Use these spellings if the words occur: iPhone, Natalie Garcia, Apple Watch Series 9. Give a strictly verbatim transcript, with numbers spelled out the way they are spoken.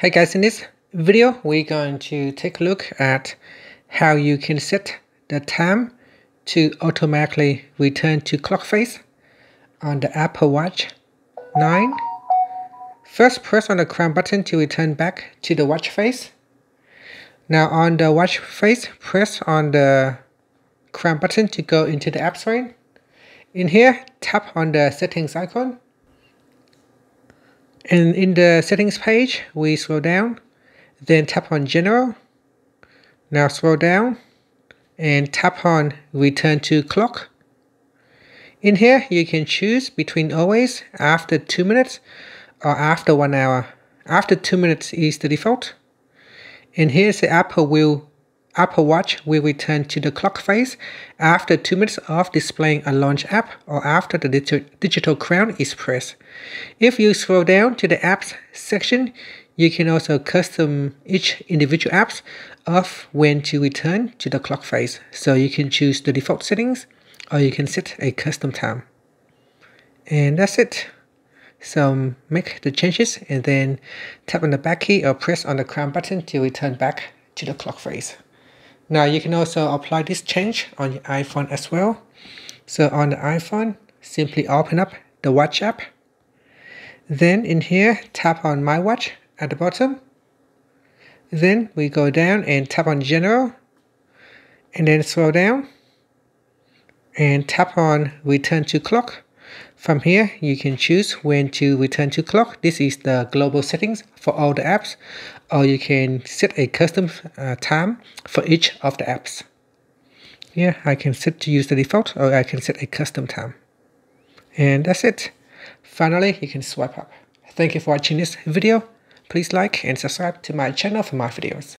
Hey guys, in this video we're going to take a look at how you can set the time to automatically return to clock face on the Apple Watch nine. First, press on the crown button to return back to the watch face. Now on the watch face, press on the crown button to go into the app screen. In here, tap on the settings icon. And in the settings page, we scroll down, then tap on general. Now scroll down and tap on return to clock. In here, you can choose between always, after two minutes, or after one hour. After two minutes is the default. And here's the Apple will Apple Watch will return to the clock face after two minutes of displaying a launch app or after the digital, digital crown is pressed. If you scroll down to the apps section, you can also custom each individual apps of when to return to the clock face. So you can choose the default settings or you can set a custom time. And that's it. So make the changes and then tap on the back key or press on the crown button to return back to the clock face. Now you can also apply this change on your iPhone as well. So on the iPhone, simply open up the watch app. Then in here, tap on My Watch at the bottom. Then we go down and tap on General. And then scroll down. And tap on Return to Clock. From here, you can choose when to return to clock. This is the global settings for all the apps, or you can set a custom uh, time for each of the apps. Yeah, I can set to use the default, or I can set a custom time. And that's it. Finally, you can swipe up. Thank you for watching this video. Please like and subscribe to my channel for more videos.